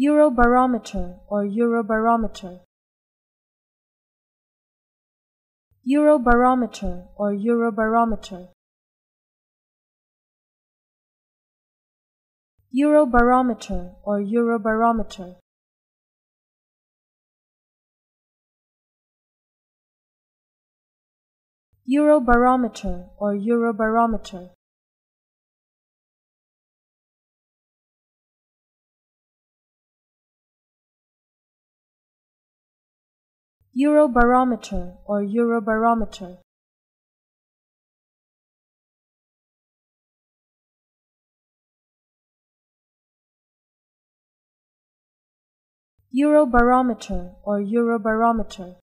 Eurobarometer or Eurobarometer. Eurobarometer or Eurobarometer. Eurobarometer or Eurobarometer. Eurobarometer or Eurobarometer. Eurobarometer or Eurobarometer. Eurobarometer or Eurobarometer.